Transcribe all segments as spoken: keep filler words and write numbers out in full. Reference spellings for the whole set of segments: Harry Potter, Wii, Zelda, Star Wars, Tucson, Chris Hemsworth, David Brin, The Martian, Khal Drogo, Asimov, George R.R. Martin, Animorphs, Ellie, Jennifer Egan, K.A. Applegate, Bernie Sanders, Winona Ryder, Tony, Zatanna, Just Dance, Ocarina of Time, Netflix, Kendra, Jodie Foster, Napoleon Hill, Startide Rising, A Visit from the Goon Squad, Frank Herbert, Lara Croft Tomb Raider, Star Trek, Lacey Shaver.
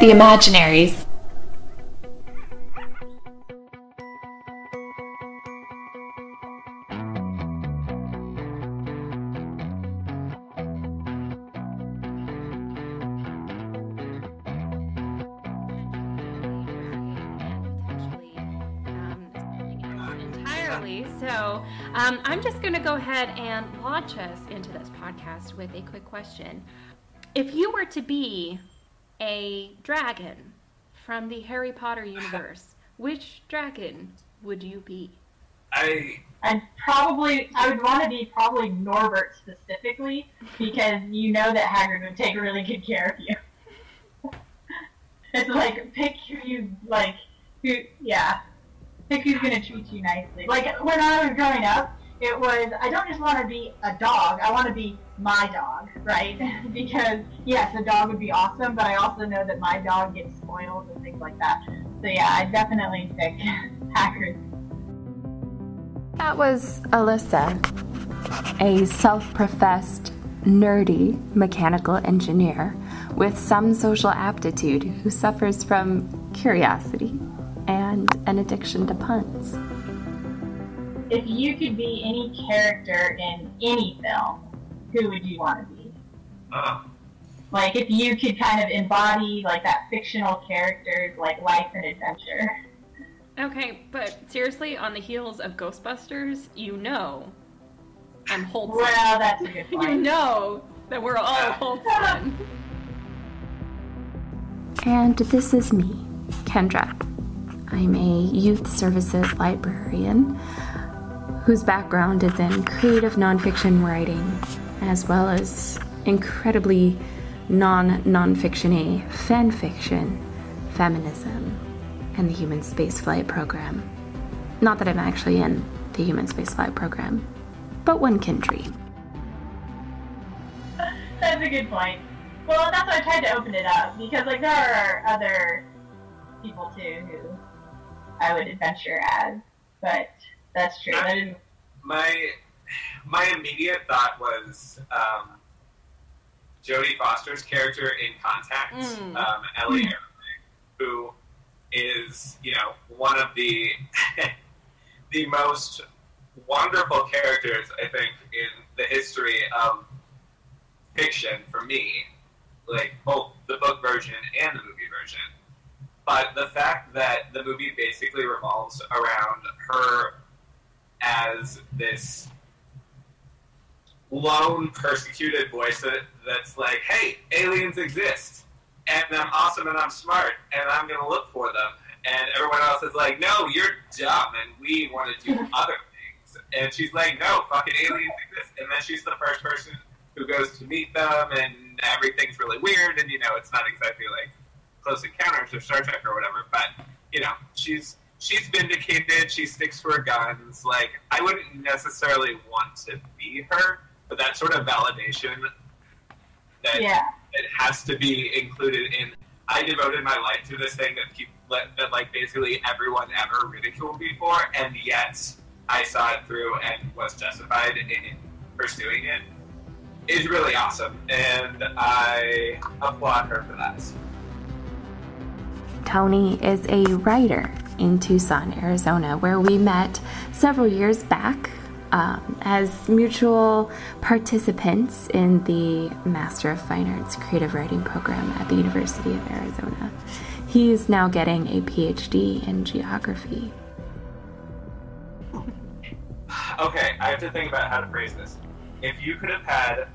The Imaginaries. So um, I'm just going to go ahead and launch us into this podcast with a quick question. If you were to be a dragon from the Harry Potter universe, which dragon would you be? I I'd probably I would want to be probably Norbert specifically, because you know that Hagrid would take really good care of you. It's like pick who you like who yeah. I think he's going to treat you nicely. Like, when I was growing up, it was, I don't just want to be a dog, I want to be my dog, right? Because, yes, a dog would be awesome, but I also know that my dog gets spoiled and things like that. So yeah, I definitely pick Hagrid. That was Alyssa, a self-professed, nerdy mechanical engineer with some social aptitude who suffers from curiosity and an addiction to puns. If you could be any character in any film, who would you want to be? Uh, like, if you could kind of embody, like, that fictional character's, like, life and adventure. Okay, but seriously, on the heels of Ghostbusters, you know I'm Holtzman. Well, that's a good point. You know that we're all Holtzman. And this is me, Kendra. I'm a youth services librarian whose background is in creative nonfiction writing, as well as incredibly non-nonfiction-y fanfiction, feminism, and the human spaceflight program. Not that I'm actually in the human spaceflight program, but one can dream. That's a good point. Well, that's why I tried to open it up, because like there are other people too who I would adventure as, but that's true. I mean, my my immediate thought was um, Jodie Foster's character in Contact, mm. um, Ellie, mm. who is, you know, one of the the most wonderful characters I think in the history of fiction for me, like both the book version and the movie version. But the fact that the movie basically revolves around her as this lone, persecuted voice that, that's like, hey, aliens exist, and I'm awesome and I'm smart, and I'm going to look for them. And everyone else is like, no, you're dumb, and we want to do other things. And she's like, no, fucking aliens exist. And then she's the first person who goes to meet them, and everything's really weird, and, you know, it's not exactly like Close Encounters of Star Trek or whatever, but, you know, she's she's vindicated, she sticks to her guns. Like, I wouldn't necessarily want to be her, but that sort of validation that yeah. it has to be included in, I devoted my life to this thing that, keep, that like, basically everyone ever ridiculed me for, and yet I saw it through and was justified in pursuing it, is really awesome, and I applaud her for that. Tony is a writer in Tucson, Arizona, where we met several years back um, as mutual participants in the Master of Fine Arts Creative Writing program at the University of Arizona. He is now getting a P H D in geography. Okay, I have to think about how to phrase this. If you could have had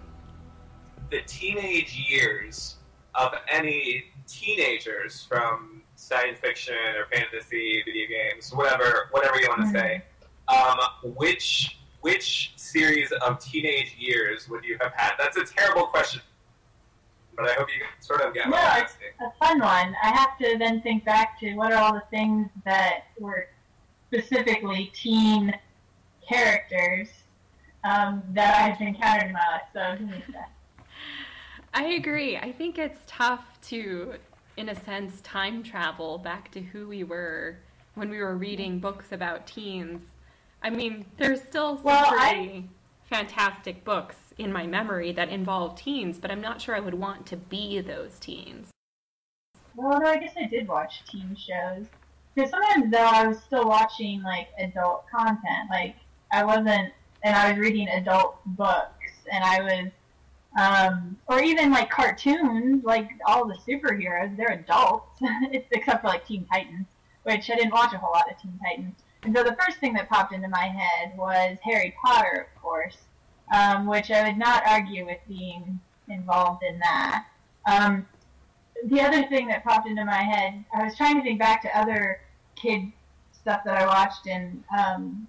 the teenage years of any teenagers from science fiction or fantasy, video games, whatever, whatever you want to say, um, which which series of teenage years would you have had? That's a terrible question, but I hope you can sort of get what I'm asking. No, it's a fun one. I have to then think back to what are all the things that were specifically teen characters um, that I've encountered in my life. So. I agree. I think it's tough to, in a sense, time travel back to who we were when we were reading books about teens. I mean, there's still well, I, fantastic books in my memory that involved teens, but I'm not sure I would want to be those teens. Well, no, I guess I did watch teen shows. Because sometimes, though, I was still watching, like, adult content. Like, I wasn't, and I was reading adult books, and I was, um, or even, like, cartoons, like, all the superheroes, they're adults, except for, like, Teen Titans, which I didn't watch a whole lot of Teen Titans. And so the first thing that popped into my head was Harry Potter, of course, um, which I would not argue with being involved in that. Um, the other thing that popped into my head, I was trying to think back to other kid stuff that I watched in um,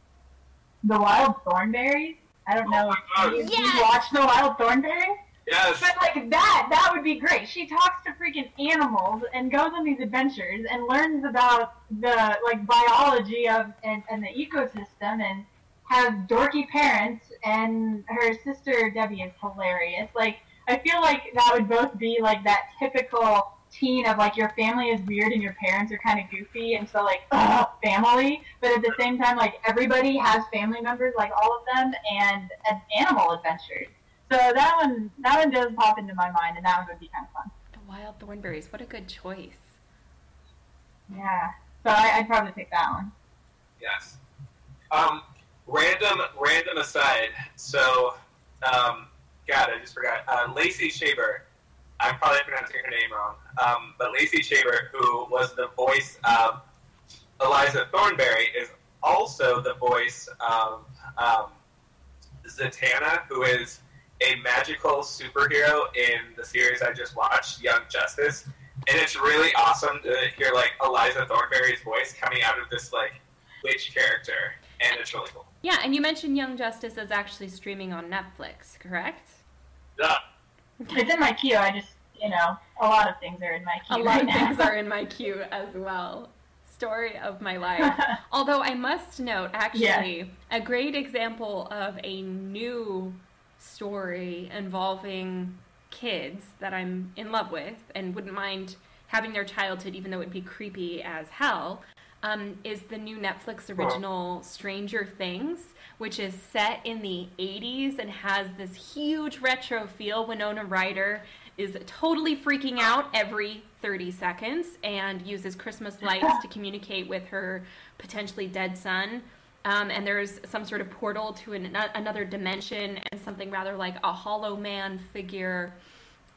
The Wild Thornberries. I don't know oh if you yes. watched The Wild Thornberries. Yes. But like that, that would be great. She talks to freaking animals and goes on these adventures and learns about the like biology of and, and the ecosystem and has dorky parents, and her sister Debbie is hilarious. Like, I feel like that would both be like that typical teen of like your family is weird and your parents are kind of goofy, and so like ugh, family, but at the same time like everybody has family members, like all of them, and an animal adventures. So that one, that one does pop into my mind, and that one would be kind of fun. The Wild Thornberries, what a good choice. Yeah, so I, I'd probably pick that one. Yes. Um, random, random aside. So, um, God, I just forgot. Uh, Lacey Shaver, I'm probably pronouncing her name wrong, um, but Lacey Shaver, who was the voice of Eliza Thornberry, is also the voice of um, Zatanna, who is a magical superhero in the series I just watched, Young Justice, and it's really awesome to hear like Eliza Thornberry's voice coming out of this like witch character, and it's really cool. Yeah, and you mentioned Young Justice is actually streaming on Netflix, correct? Yeah. It's in my queue. I just, you know, a lot of things are in my queue. A lot right of now. things are in my queue as well. Story of my life. Although I must note, actually, yeah. a great example of a new story involving kids that I'm in love with and wouldn't mind having their childhood, even though it'd be creepy as hell, um, is the new Netflix original oh. Stranger Things, which is set in the eighties and has this huge retro feel. Winona Ryder is totally freaking out every thirty seconds and uses Christmas lights to communicate with her potentially dead son. Um, and there's some sort of portal to an, another dimension, and something rather like a Hollow Man figure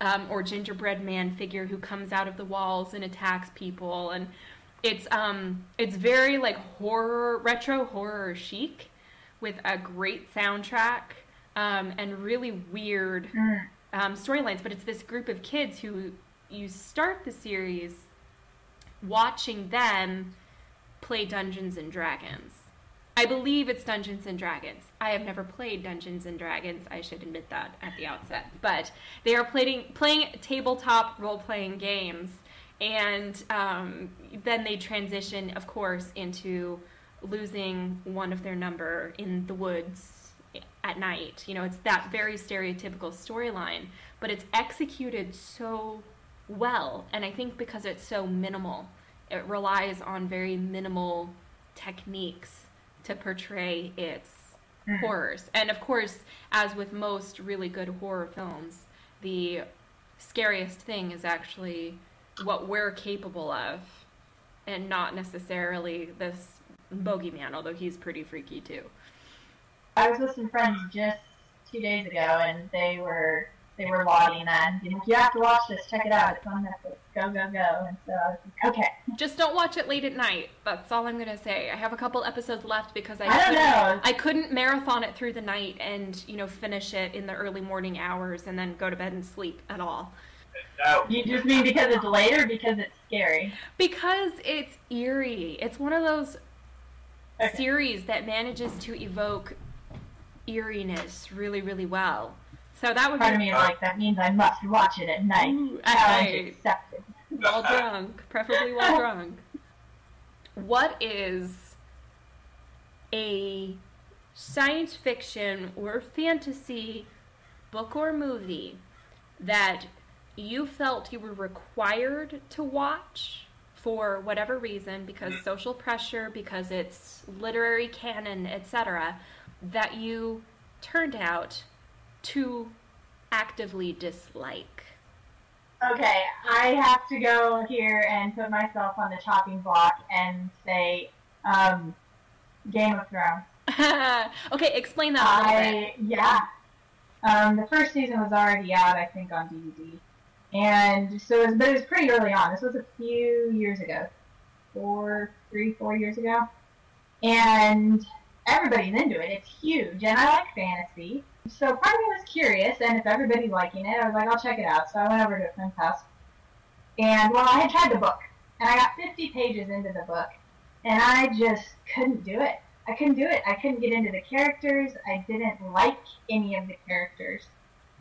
um, or Gingerbread Man figure who comes out of the walls and attacks people. And it's um, it's very like horror, retro horror chic, with a great soundtrack um, and really weird um, storylines. But it's this group of kids who you start the series watching them play Dungeons and Dragons. I believe it's Dungeons and Dragons. I have never played Dungeons and Dragons. I should admit that at the outset. But they are playing, playing tabletop role-playing games. And um, then they transition, of course, into losing one of their number in the woods at night. You know, it's that very stereotypical storyline. But it's executed so well. And I think because it's so minimal, it relies on very minimal techniques to portray its mm. horrors. And of course, as with most really good horror films, the scariest thing is actually what we're capable of, and not necessarily this bogeyman, although he's pretty freaky too. I was with some friends just two days ago, and they were they were lauding that. And like, you have to watch this, check it out, it's on Netflix, go, go, go. And so I was like, okay. Just don't watch it late at night, that's all I'm going to say. I have a couple episodes left because I, I, don't know. I couldn't marathon it through the night and, you know, finish it in the early morning hours and then go to bed and sleep at all. No. You just mean because it's late or because it's scary? Because it's eerie. It's one of those okay. series that manages to evoke eeriness really, really well. So that would Part be of me is like, that means I must watch it at night. Ooh, at night. Accepted. While drunk. Preferably while drunk. What is a science fiction or fantasy book or movie that you felt you were required to watch for whatever reason, because mm-hmm. social pressure, because it's literary canon, et cetera, that you turned out to actively dislike? Okay, I have to go here and put myself on the chopping block and say um, Game of Thrones. Okay, explain that a little I, bit. Yeah. Um, the first season was already out, I think, on D V D. And so, it was, but it was pretty early on. This was a few years ago. Four, three, four years ago. And everybody's into it. It's huge. And I like fantasy. So part of me was curious, and if everybody's liking it, I was like, I'll check it out. So I went over to a friend's house. And, well, I had tried the book. And I got fifty pages into the book. And I just couldn't do it. I couldn't do it. I couldn't get into the characters. I didn't like any of the characters.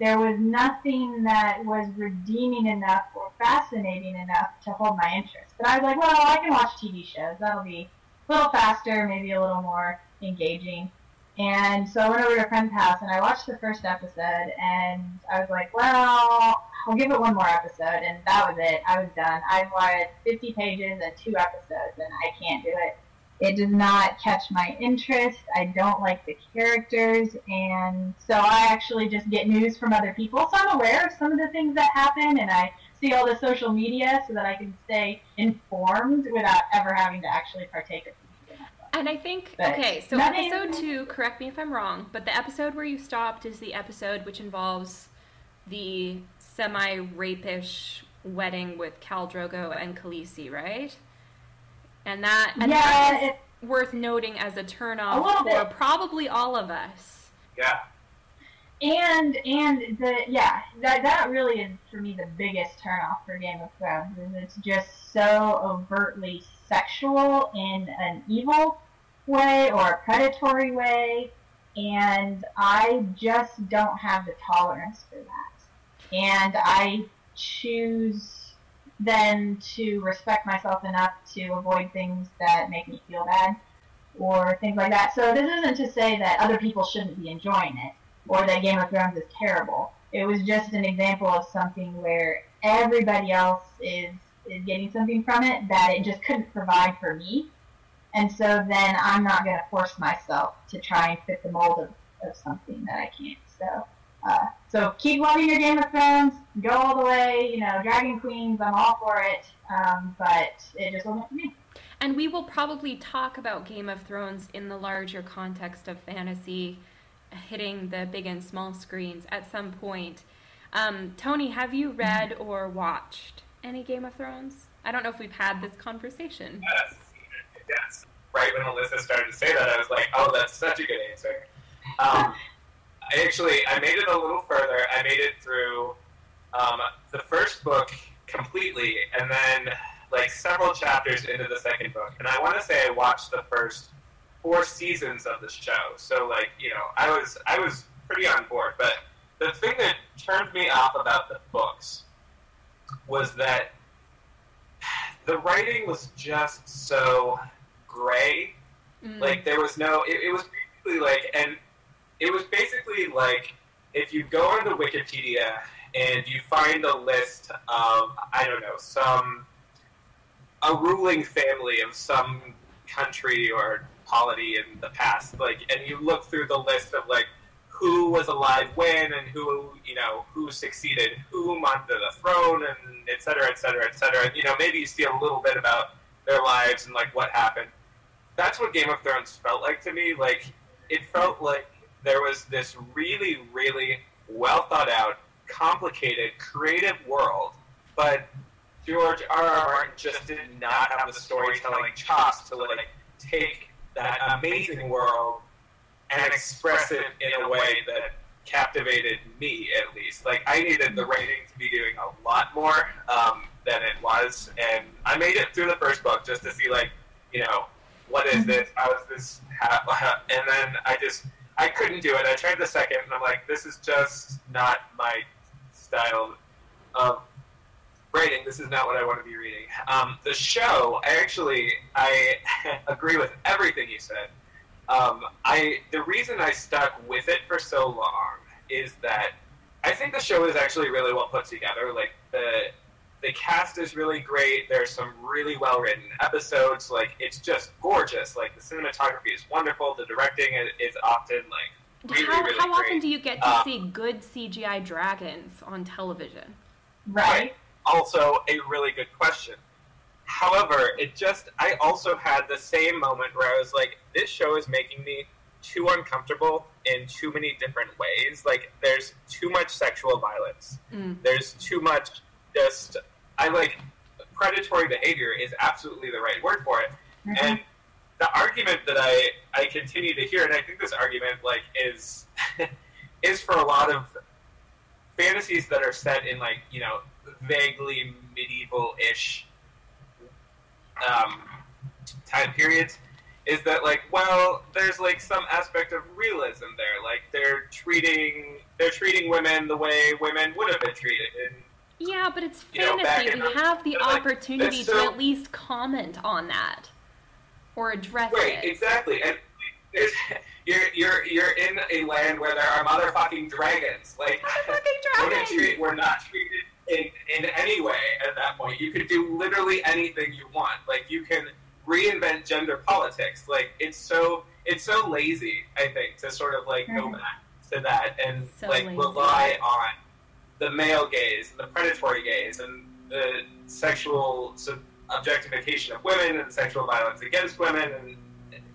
There was nothing that was redeeming enough or fascinating enough to hold my interest. But I was like, well, I can watch T V shows. That'll be a little faster, maybe a little more engaging. And so I went over to a friend's house, and I watched the first episode, and I was like, well, I'll give it one more episode. And that was it. I was done. I watched fifty pages and two episodes, and I can't do it. It does not catch my interest. I don't like the characters. And so I actually just get news from other people. So I'm aware of some of the things that happen, and I see all the social media so that I can stay informed without ever having to actually partake of the media. And I think, but okay, so nothing, episode two, correct me if I'm wrong, but the episode where you stopped is the episode which involves the semi-rapish wedding with Khal Drogo and Khaleesi, right? And that, and yeah, that is it, worth noting as a turnoff for bit. Probably all of us. Yeah. And and the yeah that that really is for me the biggest turnoff for Game of Thrones. It's just so overtly sexual in an evil way or a predatory way, and I just don't have the tolerance for that. And I choose then to respect myself enough to avoid things that make me feel bad or things like that. So this isn't to say that other people shouldn't be enjoying it or that Game of Thrones is terrible. It was just an example of something where everybody else is, is getting something from it that it just couldn't provide for me. And so then I'm not going to force myself to try and fit the mold of, of something that I can't. So Uh, so keep loving your Game of Thrones, go all the way, you know, Dragon Queens, I'm all for it, um, but it just wasn't for me. And we will probably talk about Game of Thrones in the larger context of fantasy, hitting the big and small screens at some point. Um, Tony, have you read or watched any Game of Thrones? I don't know if we've had this conversation. Yes, yes. Right when Alyssa started to say that, I was like, oh, that's such a good answer. Um... I actually, I made it a little further. I made it through um, the first book completely, and then like several chapters into the second book. And I want to say I watched the first four seasons of the show. So like, you know, I was I was pretty on board. But the thing that turned me off about the books was that the writing was just so gray. Mm. Like there was no, it, it was basically like, and it was basically like if you go onto Wikipedia and you find a list of, I don't know, some, a ruling family of some country or polity in the past, like, and you look through the list of, like, who was alive when and who, you know, who succeeded whom onto the throne and et cetera, et cetera, et cetera. And, you know, maybe you see a little bit about their lives and, like, what happened. That's what Game of Thrones felt like to me. Like, it felt like there was this really, really well-thought-out, complicated, creative world, but George R R. Martin just did not have the storytelling chops to, like, take that amazing world and express it in a way that captivated me, at least. Like, I needed the writing to be doing a lot more um, than it was, and I made it through the first book just to see, like, you know, what is this? How is this? How, how, and then I just... I couldn't do it. I tried the second, and I'm like, this is just not my style of writing. This is not what I want to be reading. Um, the show, I actually, I agree with everything you said. Um, I the reason I stuck with it for so long is that I think the show is actually really well put together. Like, the the cast is really great. There's some really well-written episodes. Like, it's just gorgeous. Like, the cinematography is wonderful. The directing is often, like, Really, how really how often do you get to um, see good C G I dragons on television? Right. Also, a really good question. However, it just, I also had the same moment where I was like, this show is making me too uncomfortable in too many different ways. Like, there's too much sexual violence. Mm. There's too much just, I like, predatory behavior is absolutely the right word for it. Mm-hmm. And the argument that I, I continue to hear, and I think this argument, like, is is for a lot of fantasies that are set in, like, you know, vaguely medieval-ish um, time periods, is that, like, well, there's, like, some aspect of realism there. Like, they're treating, they're treating women the way women would have been treated in, yeah, but it's fantasy. You know, we have the opportunity like, so... to at least comment on that. Or address right, it. Exactly. And you're you're you're in a land where there are motherfucking dragons. Like motherfucking dragons. Treat, we're not treated in in any way at that point. You could do literally anything you want. Like you can reinvent gender politics. Like it's so it's so lazy. I think to sort of like mm-hmm. go back to that and so like lazy. Rely on the male gaze, and the predatory gaze, and the sexual. Sub- objectification of women and sexual violence against women, and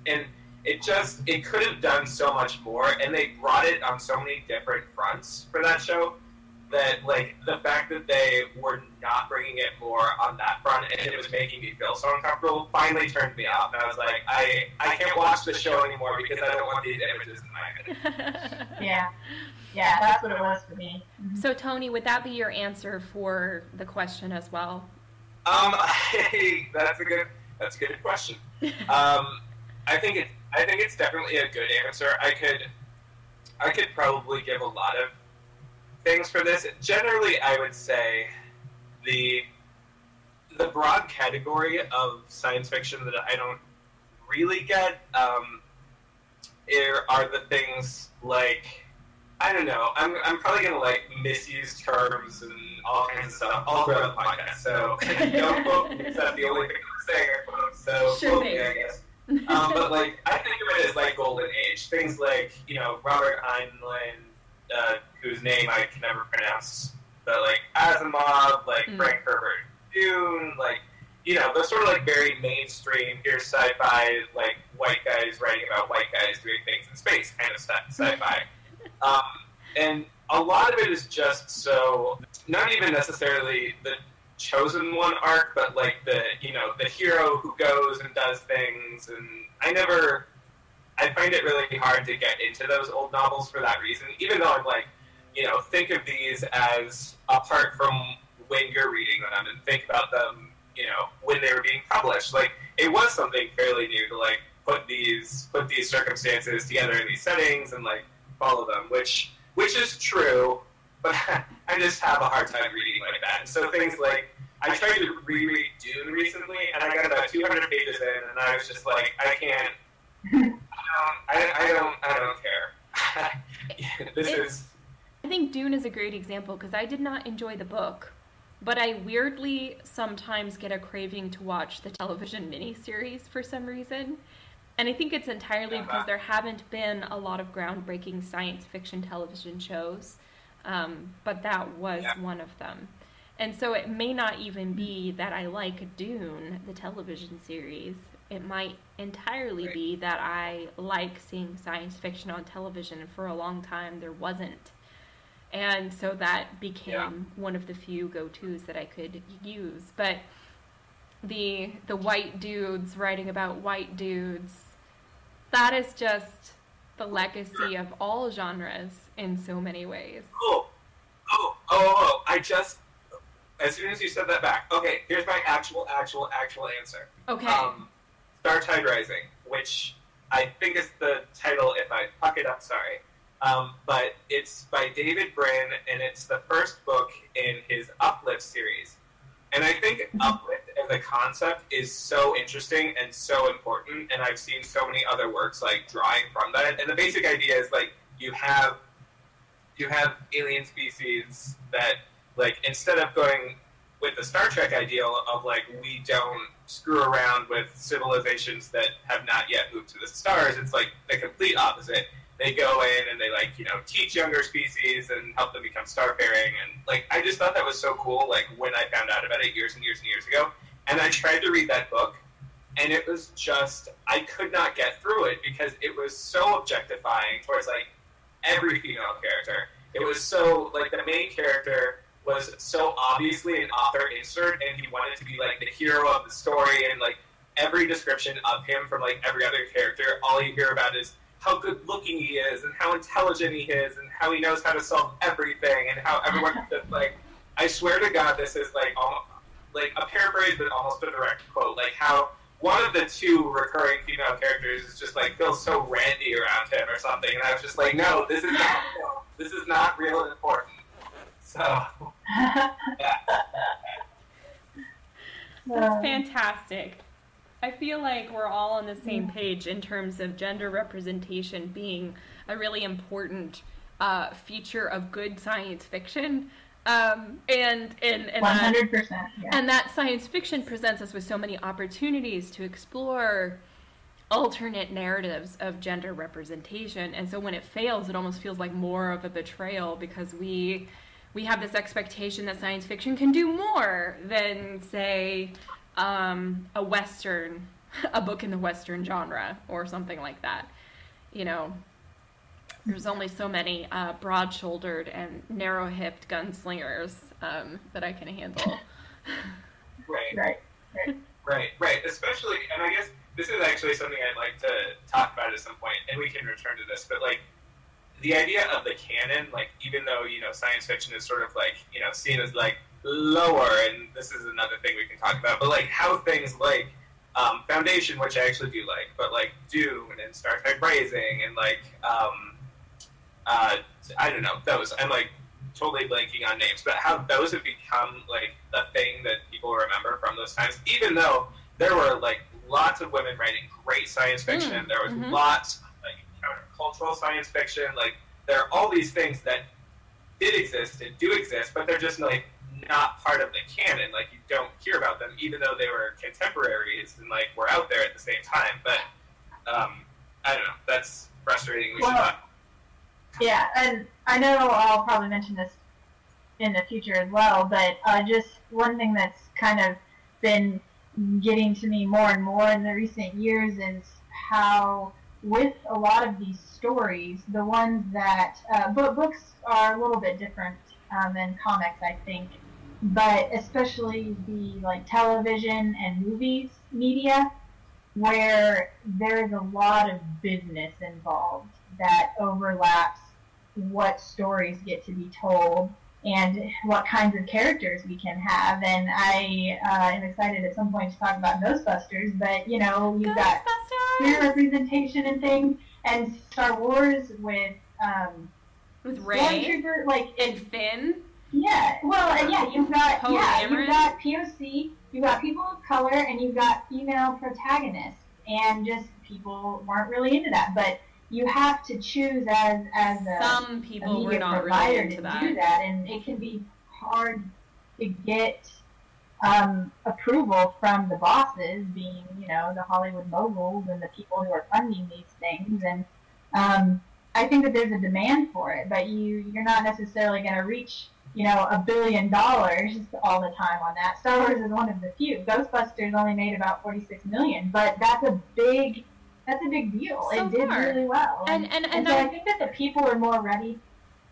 and it just it could have done so much more, and they brought it on so many different fronts for that show that like the fact that they were not bringing it more on that front and it was making me feel so uncomfortable finally turned me off, and I was like I I can't watch the show anymore because I don't want these images in my head. yeah yeah that's what it was for me. Mm-hmm. So Tony, would that be your answer for the question as well? Um, I, that's a good, that's a good question. Um, I think it, I think it's definitely a good answer. I could, I could probably give a lot of things for this. Generally, I would say the, the broad category of science fiction that I don't really get, um, are the things like, I don't know. I'm I'm probably gonna like misuse terms and all kinds of stuff all throughout the podcast. So don't quote me. That's the only thing I'm saying. So sure quote me, I guess. Um, but like I think of it as like golden age things like you know Robert Heinlein, uh, whose name I can never pronounce, but like Asimov, like mm. Frank Herbert, Dune, like you know those sort of like very mainstream here's sci-fi like white guys writing about white guys doing things in space kind of stuff sci-fi. Um, and a lot of it is just so, not even necessarily the chosen one arc, but like the, you know, the hero who goes and does things. And I never, I find it really hard to get into those old novels for that reason, even though I'm like, you know, think of these as apart from when you're reading them and think about them, you know, when they were being published. Like, it was something fairly new to like put these, put these circumstances together in these settings and like, follow them, which which is true, but I just have a hard time reading like that. So things like, I tried to reread Dune recently, and I got about two hundred pages in, and I was just like, I can't, I don't, I, I don't, I don't care. This it's, is. I think Dune is a great example, because I did not enjoy the book, but I weirdly sometimes get a craving to watch the television miniseries for some reason. And I think it's entirely because there haven't been a lot of groundbreaking science fiction television shows, um, but that was yeah. one of them. And so it may not even be that I like Dune, the television series. It might entirely right. be that I like seeing science fiction on television, and for a long time there wasn't. And so that became yeah. one of the few go-tos that I could use. But the the white dudes writing about white dudes, that is just the legacy of all genres in so many ways. Oh, oh, oh, oh, I just, as soon as you said that back, okay, here's my actual, actual, actual answer. Okay. Um, Startide Rising, which I think is the title, if I fuck it up, sorry. Um, but it's by David Brin, and it's the first book in his Uplift series. And I think Uplift as a concept is so interesting and so important, and I've seen so many other works like drawing from that. And the basic idea is like you have you have alien species that like instead of going with the Star Trek ideal of like we don't screw around with civilizations that have not yet moved to the stars, it's like the complete opposite. they go in and they, like, you know, teach younger species and help them become star-faring. And, like, I just thought that was so cool, like, when I found out about it years and years and years ago. And I tried to read that book, and it was just, I could not get through it because it was so objectifying towards, like, every female character. It was so, like, the main character was so obviously an author insert, and he wanted to be, like, the hero of the story, and, like, every description of him from, like, every other character, all you hear about is how good-looking he is, and how intelligent he is, and how he knows how to solve everything, and how everyone, just, like, I swear to God, this is, like, almost, like, a paraphrase, but almost a direct quote, like, how one of the two recurring female characters is just, like, feels so randy around him or something, and I was just like, no, this is not real. This is not real important. So, yeah. That's fantastic. I feel like we're all on the same page in terms of gender representation being a really important uh, feature of good science fiction. Um, and, and, and, one hundred percent, that, yeah. And that science fiction presents us with so many opportunities to explore alternate narratives of gender representation. And so when it fails, it almost feels like more of a betrayal because we, we have this expectation that science fiction can do more than, say... Um, a Western, a book in the Western genre or something like that. You know, there's only so many uh, broad-shouldered and narrow-hipped gunslingers um, that I can handle. Right. Right. Right. Right. Right. Especially, and I guess this is actually something I'd like to talk about at some point, and we can return to this, but like, the idea of the canon, like, even though, you know, science fiction is sort of like, you know, seen as like, lower, and this is another thing we can talk about, but like how things like um, Foundation, which I actually do like, but like Dune and Startide Rising and like um, uh, I don't know, those, I'm like totally blanking on names, but how those have become like the thing that people remember from those times, even though there were like lots of women writing great science fiction, mm, there was mm-hmm. lots of like countercultural science fiction, like there are all these things that did exist and do exist, but they're just like not part of the canon, like you don't hear about them even though they were contemporaries and like were out there at the same time, but um, I don't know, that's frustrating. We well, should not... Yeah, and I know I'll probably mention this in the future as well, but uh, just one thing that's kind of been getting to me more and more in the recent years is how with a lot of these stories, the ones that uh, book, books are a little bit different um, than comics, I think, but especially the like television and movies media where there's a lot of business involved that overlaps what stories get to be told and what kinds of characters we can have. And I uh, am excited at some point to talk about Ghostbusters, but you know, you've got queer representation and things, and Star Wars with um, with Ray like and Finn. Yeah, well, and yeah, you've got Poe yeah, Cameron. You've got P O C, you've got people of color, and you've got female protagonists, and just people weren't really into that. But you have to choose as as a, some people a media were not provider really into to that. do that, and it can be hard to get um, approval from the bosses, being you know the Hollywood moguls and the people who are funding these things, and um, I think that there's a demand for it, but you you're not necessarily going to reach. You know, a billion dollars all the time on that. Star Wars is one of the few. Ghostbusters only made about forty-six million dollars, but that's a big, that's a big deal. So it did far. really well. And, and, and, and so I, I think that the people are more ready.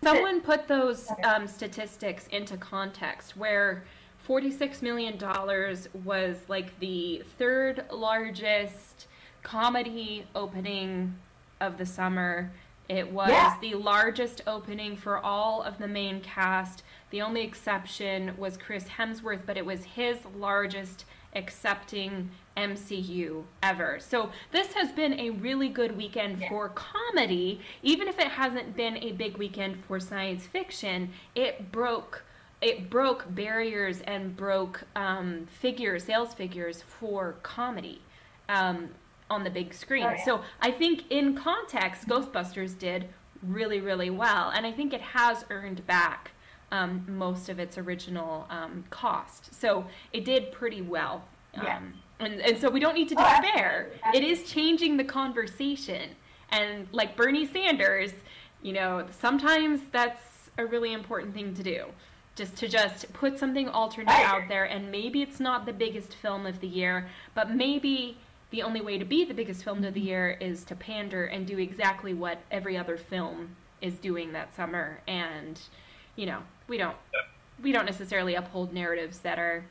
Someone put those okay. um, statistics into context where forty-six million dollars was like the third largest comedy opening of the summer. It was yeah. the largest opening for all of the main cast. The only exception was Chris Hemsworth, but it was his largest accepting M C U ever. So this has been a really good weekend yeah. for comedy. Even if it hasn't been a big weekend for science fiction, it broke it broke barriers and broke um, figures, sales figures for comedy. Um, on the big screen. Oh, yeah. So I think in context, Ghostbusters did really, really well. And I think it has earned back um, most of its original um, cost. So it did pretty well. Um, yeah. and, and so we don't need to despair. Oh, absolutely. Absolutely. It is changing the conversation. And like Bernie Sanders, you know, sometimes that's a really important thing to do. Just to just put something alternate out there, and maybe it's not the biggest film of the year, but maybe the only way to be the biggest film of the year is to pander and do exactly what every other film is doing that summer. And, you know, we don't we don't necessarily uphold narratives that are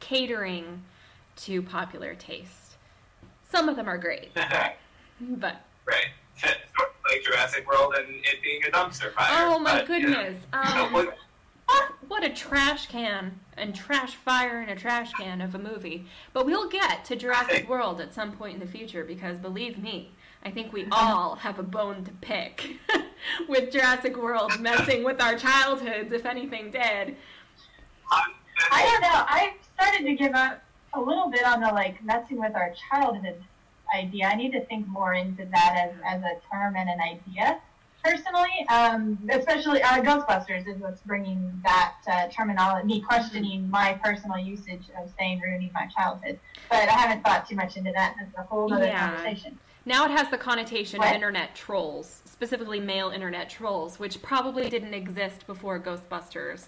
catering to popular taste. Some of them are great, but right. Like Jurassic World and it being a dumpster fire. Oh my but, goodness! You know, um, what, what a trash can and trash fire and a trash can of a movie. But we'll get to Jurassic World at some point in the future, because believe me, I think we all have a bone to pick with Jurassic World messing with our childhoods, if anything did. I don't know. I've started to give up a little bit on the like messing with our childhood idea. I need to think more into that as, as a term and an idea. Personally, um, especially uh, Ghostbusters is what's bringing that uh, terminology, me questioning my personal usage of saying ruining my childhood. But I haven't thought too much into that. That's a whole other yeah. conversation. Now it has the connotation what? of internet trolls, specifically male internet trolls, which probably didn't exist before Ghostbusters.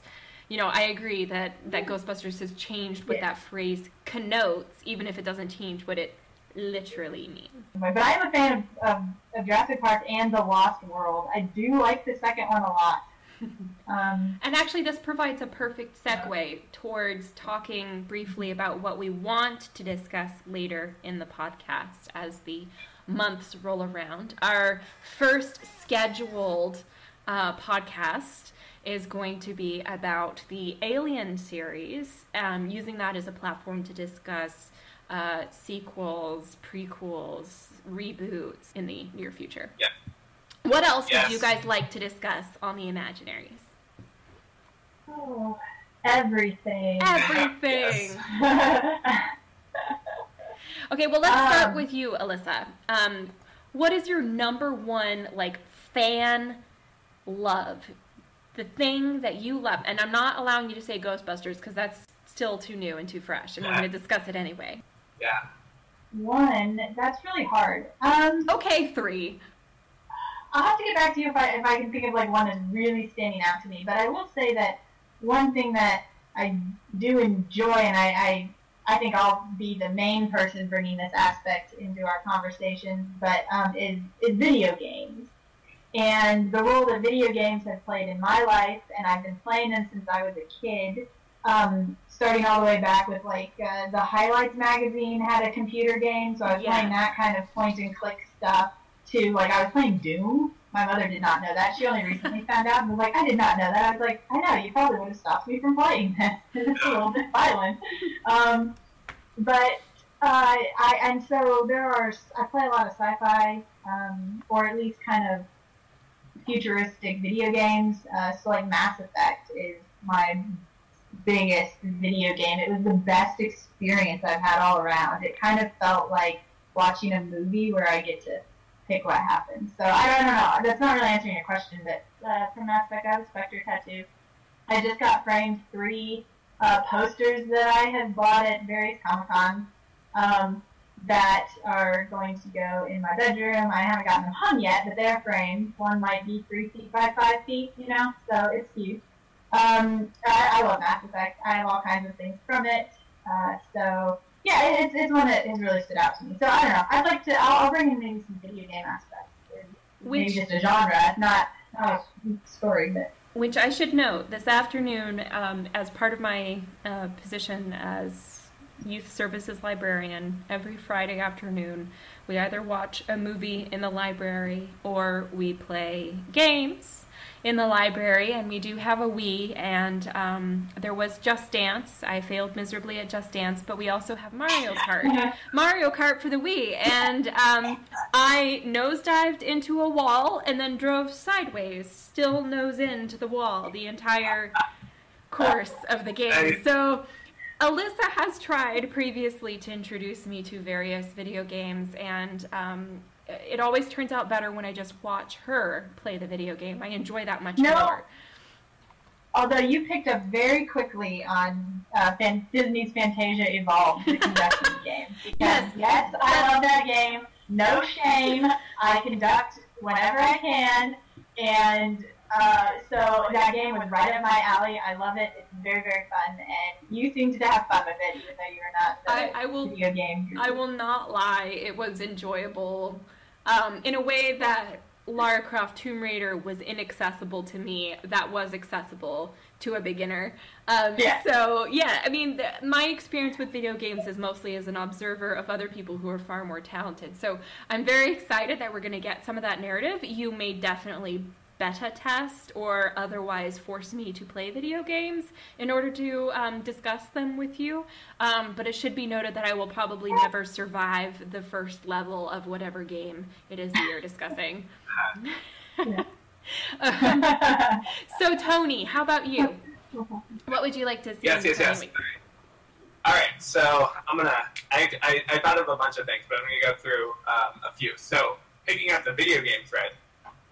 You know, I agree that, that mm-hmm. Ghostbusters has changed what yeah. that phrase connotes, even if it doesn't change what it literally mean. But I'm a fan of, of, of Jurassic Park and The Lost World. I do like the second one a lot. Um, and actually this provides a perfect segue towards talking briefly about what we want to discuss later in the podcast as the months roll around. Our first scheduled uh, podcast is going to be about the Alien series, um, using that as a platform to discuss Uh, sequels, prequels, reboots in the near future. Yeah. What else yes. would you guys like to discuss on The Imaginaries? Oh, everything. Everything. Okay, well, let's start um, with you, Alyssa. Um, what is your number one, like, fan love? The thing that you love, and I'm not allowing you to say Ghostbusters because that's still too new and too fresh, and yeah. we're going to discuss it anyway. Yeah. One, that's really hard. Um, okay, three. I'll have to get back to you if I if I can think of like one that's really standing out to me. But I will say that one thing that I do enjoy, and I I, I think I'll be the main person bringing this aspect into our conversations, but um, is is video games and the role that video games have played in my life, and I've been playing them since I was a kid. Um, starting all the way back with, like, uh, the Highlights magazine had a computer game, so I was yeah. playing that kind of point-and-click stuff, too. Like, I was playing Doom. My mother did not know that. She only recently found out and was like, I did not know that. I was like, I know, you probably would have stopped me from playing this. It's a little bit violent. Um, but, uh, I, and so there are, I play a lot of sci-fi, um, or at least kind of futuristic video games. Uh, so, like, Mass Effect is my biggest video game. It was the best experience I've had all around. It kind of felt like watching a movie where I get to pick what happens. So I don't know. That's not really answering your question, but uh, from Mass Effect, I have a Spectre tattoo. I just got framed three uh, posters that I have bought at various Comic-Cons um, that are going to go in my bedroom. I haven't gotten them hung yet, but they're framed. One might be three feet by five feet, you know, so it's huge. Um, I, I love Mass Effect. I have all kinds of things from it. Uh, so, yeah, it, it's, it's one that has really stood out to me. So, I don't know. I'd like to, I'll, I'll bring in maybe some video game aspects. Maybe just a genre, not, not a story. But. Which I should note, this afternoon, um, as part of my uh, position as youth services librarian, every Friday afternoon, we either watch a movie in the library or we play games in the library, and we do have a Wii, and um, there was Just Dance. I failed miserably at Just Dance, but we also have Mario Kart. Mario Kart for the Wii, and um, I nosedived into a wall and then drove sideways, still nose into the wall the entire course of the game. So Alyssa has tried previously to introduce me to various video games, and um, it always turns out better when I just watch her play the video game. I enjoy that much no. more. Although you picked up very quickly on uh, Fan- Disney's Fantasia Evolved, the conducting game. Because, yes, yes, I love that game. no shame. I conduct whenever I can, and uh, so that game was right up my alley. I love it. It's very, very fun, and you seemed to have fun with it, even though you were not the I, I will, video game group. I will not lie. It was enjoyable um, in a way that Lara Croft Tomb Raider was inaccessible to me. That was accessible to a beginner. Um, yeah. So, yeah, I mean, the, my experience with video games is mostly as an observer of other people who are far more talented. So I'm very excited that we're going to get some of that narrative. You may definitely beta test or otherwise force me to play video games in order to um, discuss them with you. Um, but it should be noted that I will probably never survive the first level of whatever game it is that you're discussing. um, so Tony, how about you? What would you like to see? Yes, yes, yes. Week? All right, so I'm gonna, I, I, I thought of a bunch of things, but I'm gonna go through um, a few. So picking up the video game thread,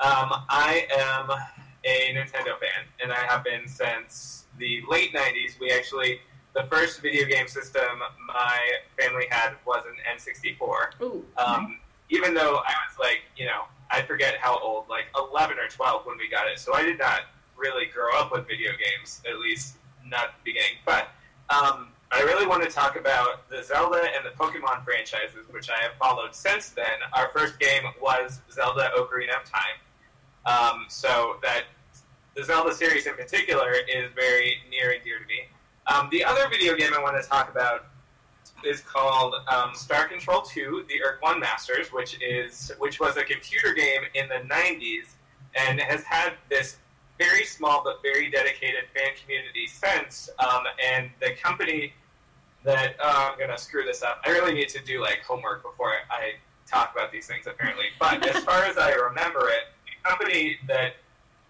Um, I am a Nintendo fan, and I have been since the late nineties. We actually, the first video game system my family had was an N sixty-four. Ooh. Um, even though I was like, you know, I forget how old, like eleven or twelve when we got it. So I did not really grow up with video games, at least not at the beginning. But um, I really want to talk about the Zelda and the Pokemon franchises, which I have followed since then. Our first game was Zelda Ocarina of Time. Um, so that the Zelda series in particular is very near and dear to me. Um, the other video game I want to talk about is called um, Star Control two, the Erk one Masters, which is which was a computer game in the nineties and has had this very small but very dedicated fan community since. Um, and the company that uh, I'm going to screw this up. I really need to do like homework before I talk about these things apparently. But as far as I remember it, company that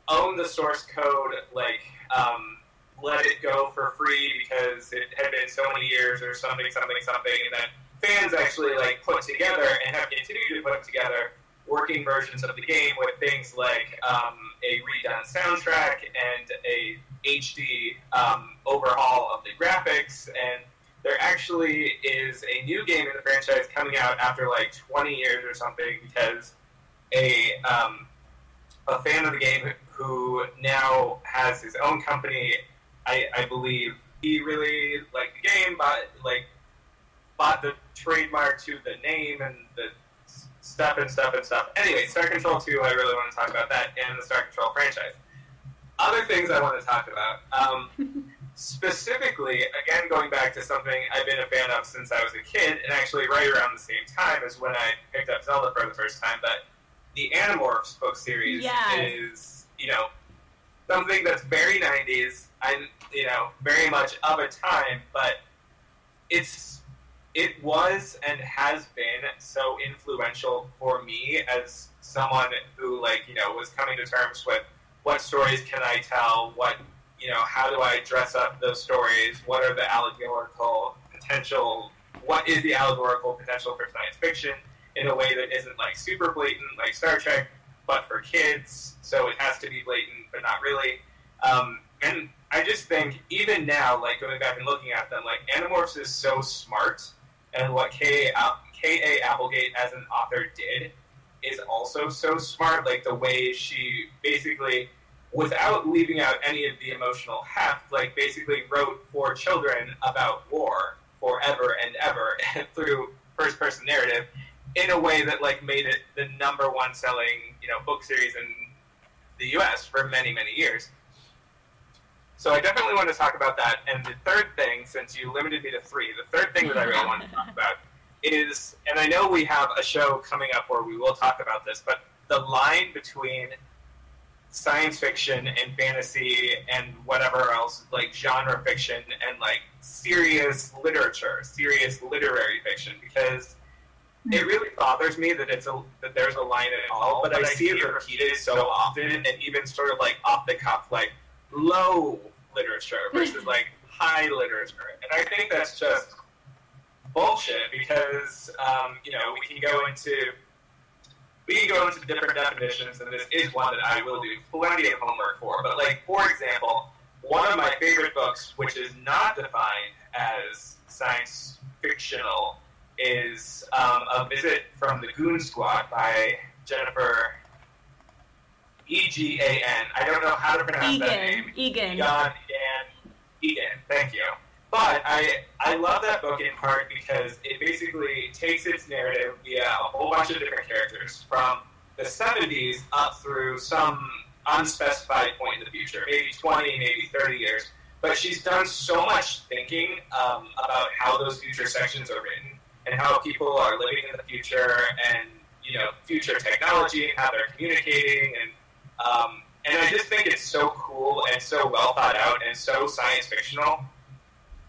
owned the source code, like, um, let it go for free because it had been so many years or something, something, something, and then fans actually, like, put together and have continued to put together working versions of the game with things like um, a redone soundtrack and a H D um, overhaul of the graphics, and there actually is a new game in the franchise coming out after, like, twenty years or something because a... Um, a fan of the game who now has his own company, I, I believe he really liked the game, but like bought the trademark to the name and the stuff and stuff and stuff. Anyway, Star Control two, I really want to talk about that and the Star Control franchise. Other things I want to talk about, um, specifically, again going back to something I've been a fan of since I was a kid, and actually right around the same time as when I picked up Zelda for the first time, but the Animorphs book series yes. is, you know, something that's very nineties and, you know, very much of a time, but it's, it was and has been so influential for me as someone who, like, you know, was coming to terms with what stories can I tell, what, you know, how do I dress up those stories, what are the allegorical potential, what is the allegorical potential for science fiction, in a way that isn't, like, super blatant, like Star Trek, but for kids, so it has to be blatant, but not really. Um, and I just think, even now, like, going back and looking at them, like, Animorphs is so smart, and what K A Applegate as an author did is also so smart, like, the way she basically, without leaving out any of the emotional heft, like, basically wrote for children about war forever and ever through first-person narrative, in a way that, like, made it the number one selling, you know, book series in the U S for many, many years. So I definitely want to talk about that. And the third thing, since you limited me to three, the third thing that I really want to talk about is, and I know we have a show coming up where we will talk about this, but the line between science fiction and fantasy and whatever else, like genre fiction and, like, serious literature, serious literary fiction, because it really bothers me that it's a, that there's a line at all, but, but I, I see it repeated so often, and even sort of like off the cuff, like low literature versus like high literature. And I think that's just bullshit because, um, you know, we can go into, we can go into different definitions, and this is one that I will do plenty of homework for. But like, for example, one of my favorite books, which is not defined as science fictional, is um, a visit from the Goon Squad by Jennifer E G A N. I don't know how to pronounce Egan. that name. Egan. Egan. Egan. Thank you. But I I love that book in part because it basically takes its narrative via a whole bunch of different characters from the seventies up through some unspecified point in the future, maybe twenty, maybe thirty years. But she's done so much thinking um, about how those future sections are written and how people are living in the future and, you know, future technology and how they're communicating. And um, and I just think it's so cool and so well thought out and so science fictional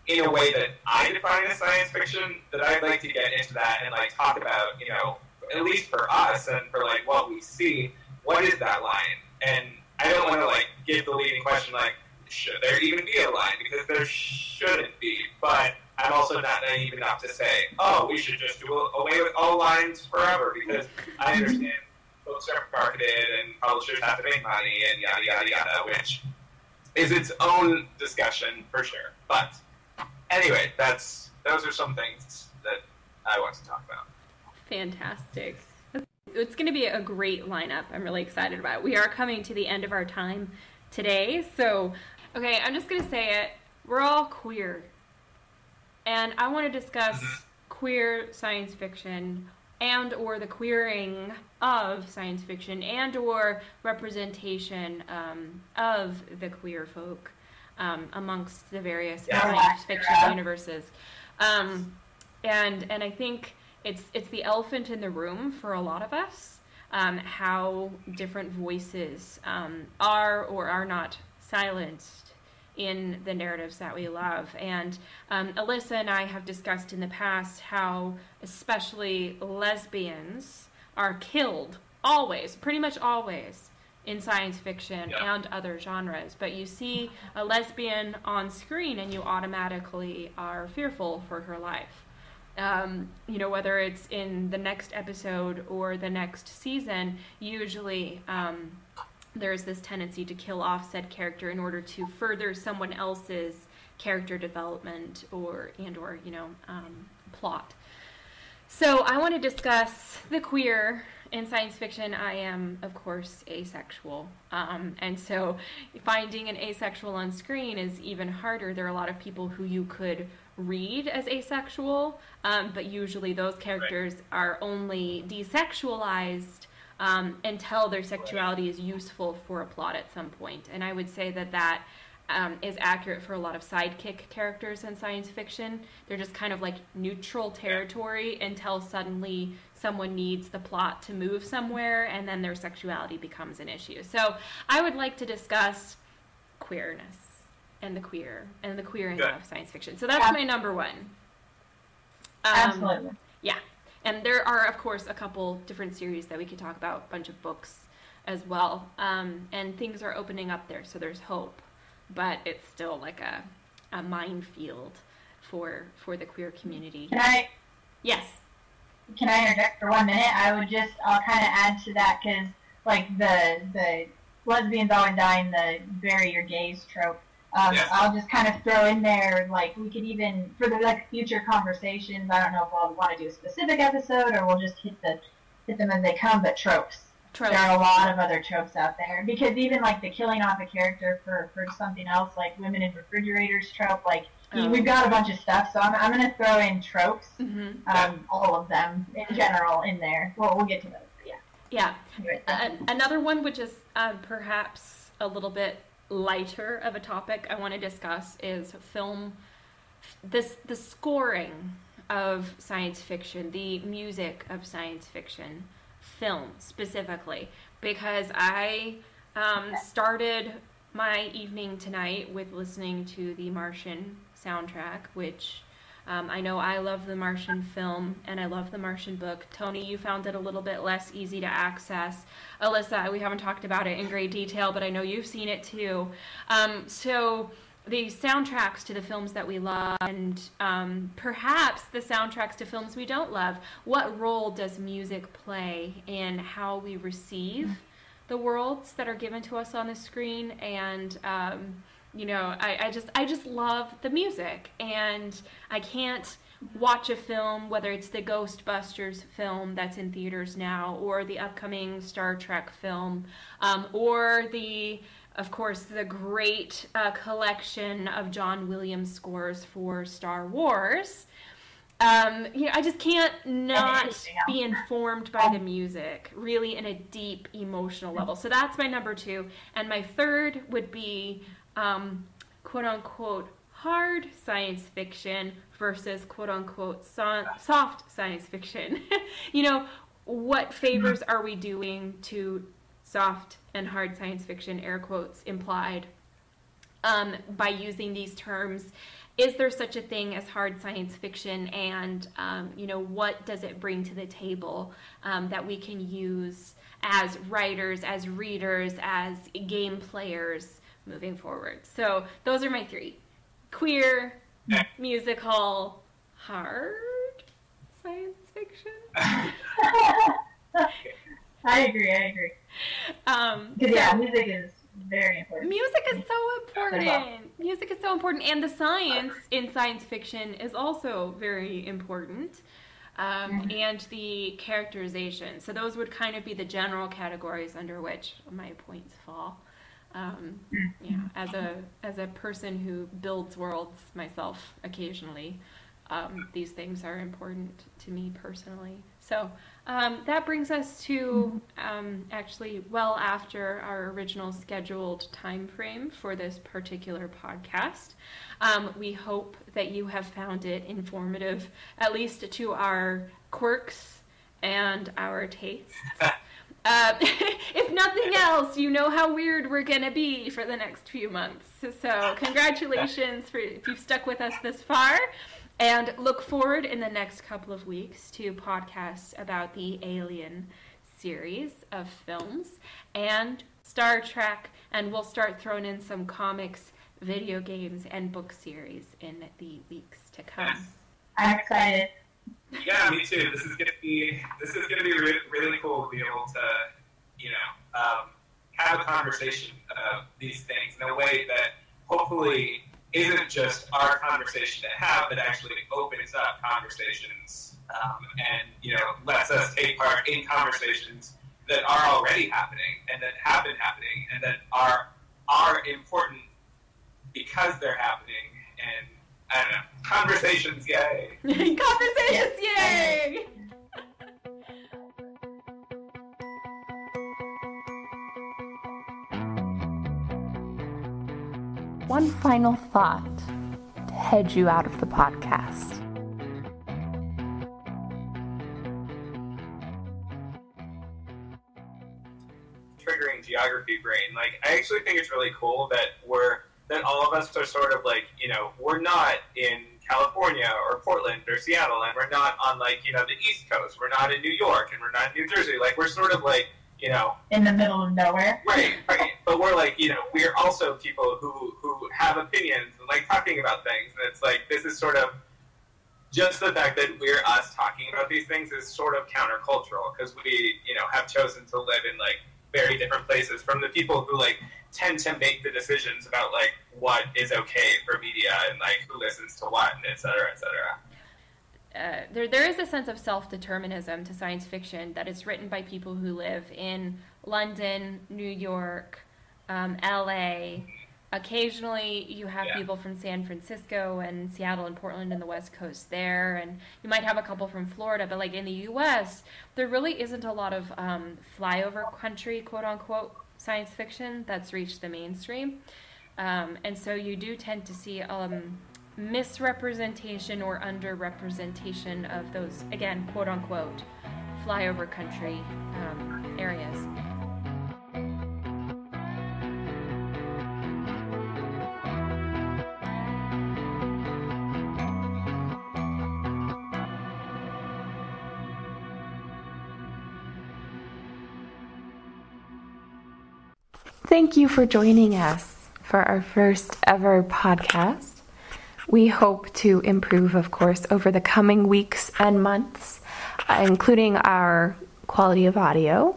in a way that I define as science fiction, that I'd like to get into that and, like, talk about, you know, at least for us and for, like, what we see, what is that line? And I don't want to, like, give the leading question, like, should there even be a line? Because there shouldn't be. But I'm also not naive enough to say, oh, we should just do away with all lines forever, because I understand books are marketed and publishers have to make money and yada, yada, yada, which is its own discussion for sure. But anyway, that's those are some things that I want to talk about. Fantastic. It's going to be a great lineup. I'm really excited about it. We are coming to the end of our time today. So, okay, I'm just going to say it. We're all queer. And I want to discuss queer science fiction and or the queering of science fiction and or representation um, of the queer folk. Um, amongst the various yeah. science fiction yeah. universes, um, and and I think it's it's the elephant in the room for a lot of us, um, how different voices um, are or are not silenced in the narratives that we love. And um, Alyssa and I have discussed in the past how especially lesbians are killed always, pretty much always, in science fiction yep. and other genres. But you see a lesbian on screen and you automatically are fearful for her life. Um, you know, whether it's in the next episode or the next season, usually um, there's this tendency to kill off said character in order to further someone else's character development or, and or, you know, um, plot. So I want to discuss the queer in science fiction. I am, of course, asexual. Um, and so finding an asexual on screen is even harder. There are a lot of people who you could read as asexual, um, but usually those characters right. are only desexualized um, until their sexuality is useful for a plot at some point. And I would say that that um, is accurate for a lot of sidekick characters in science fiction. They're just kind of like neutral territory yeah. until suddenly someone needs the plot to move somewhere, and then their sexuality becomes an issue. So I would like to discuss queerness and the queer and the queering Good. Of science fiction. So that's yeah. my number one. Um, Absolutely. Yeah. And there are, of course, a couple different series that we could talk about, a bunch of books as well. Um, and things are opening up there, so there's hope. But it's still like a, a minefield for for the queer community. Can I? Yes. Can I interject for one minute? I would just, I'll kind of add to that because, like, the the lesbians always die in the bury your gays trope. Um, yeah. I'll just kind of throw in there, like, we could even, for the like future conversations, I don't know if we'll want to do a specific episode or we'll just hit the hit them as they come, but tropes. Tropes. There are a lot of other tropes out there. Because even, like, the killing off a character for, for something else, like women in refrigerators trope, like, Um, we've got a bunch of stuff, so I'm, I'm going to throw in tropes, mm-hmm. um, all of them in general in there. Well, we'll get to those, yeah. Yeah. Anyway, uh, another one, which is um, perhaps a little bit lighter of a topic I want to discuss, is film, this the scoring of science fiction, the music of science fiction, film specifically, because I um, started my evening tonight with listening to The Martian soundtrack, which um, I know I love the Martian film and I love the Martian book. Tony, you found it a little bit less easy to access. Alyssa, we haven't talked about it in great detail, but I know you've seen it too. Um, so the soundtracks to the films that we love and um, perhaps the soundtracks to films we don't love, what role does music play in how we receive the worlds that are given to us on the screen? And um, you know, I, I just I just love the music, and I can't watch a film, whether it's the Ghostbusters film that's in theaters now, or the upcoming Star Trek film, um, or the, of course, the great uh, collection of John Williams scores for Star Wars. Um, you know, I just can't not be informed by the music, really, in a deep emotional level. So that's my number two. And my third would be um, quote-unquote hard science fiction versus quote-unquote so- soft science fiction. You know, what favors are we doing to soft and hard science fiction, air quotes implied, um, by using these terms? Is there such a thing as hard science fiction, and um, you know, what does it bring to the table um, that we can use as writers, as readers, as game players moving forward? So those are my three: queer, musical, hard science fiction. I agree. I agree. Um, so, yeah, music is very important. Music is so important. Music is so important, and the science in science fiction is also very important, um, mm-hmm. and the characterization. So those would kind of be the general categories under which my points fall. Um, mm-hmm. Yeah, as a as a person who builds worlds myself occasionally, um, these things are important to me personally. So. Um, that brings us to um, actually well after our original scheduled time frame for this particular podcast. Um, we hope that you have found it informative, at least to our quirks and our tastes. Uh, if nothing else, you know how weird we're going to be for the next few months. So congratulations for, if you've stuck with us this far. And look forward in the next couple of weeks to podcasts about the Alien series of films and Star Trek, and we'll start throwing in some comics, video games, and book series in the weeks to come. Yes. I'm excited. Yeah, me too. This is gonna be this is gonna be re- really cool to be able to, you know, um, have a conversation about these things in a way that hopefully isn't just our conversation to have, but actually opens up conversations um, and, you know, lets us take part in conversations that are already happening and that have been happening and that are are important because they're happening. And, I don't know, conversations, yay! Conversations, yay! One final thought to hedge you out of the podcast. Triggering geography brain. Like, I actually think it's really cool that we're, that all of us are sort of like, you know, we're not in California or Portland or Seattle, and we're not on, like, you know, the East Coast. We're not in New York, and we're not in New Jersey. Like, we're sort of like, you know, in the middle of nowhere. Right, right. But we're like, you know, we're also people who, who have opinions and like talking about things. And it's like, this is sort of just the fact that we're us talking about these things is sort of countercultural because we, you know, have chosen to live in like very different places from the people who like tend to make the decisions about like what is okay for media and like who listens to what and et cetera, et cetera. Uh, there, there is a sense of self-determinism to science fiction that is written by people who live in London, New York, um, L A. Occasionally, you have yeah. people from San Francisco and Seattle and Portland and the West Coast there, and you might have a couple from Florida. But like in the U S, there really isn't a lot of um, flyover country, quote-unquote, science fiction that's reached the mainstream, um, and so you do tend to see. Um, misrepresentation or underrepresentation of those, again, quote-unquote, flyover country um, areas. Thank you for joining us for our first ever podcast. We hope to improve, of course, over the coming weeks and months, including our quality of audio,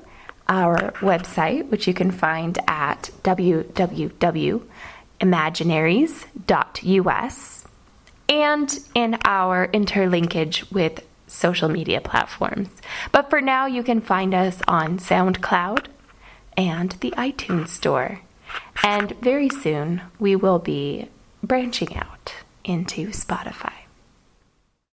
our website, which you can find at w w w dot imaginaries dot u s, and in our interlinkage with social media platforms. But for now, you can find us on SoundCloud and the iTunes Store. And very soon, we will be branching out into Spotify.